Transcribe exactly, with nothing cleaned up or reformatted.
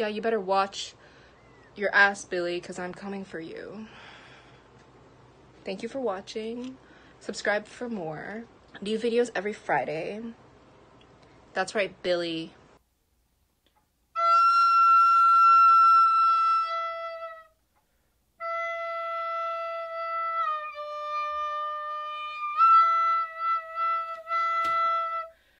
Yeah, you better watch your ass, Billie, because I'm coming for you. Thank you for watching. Subscribe for more. New videos every Friday. That's right, Billie.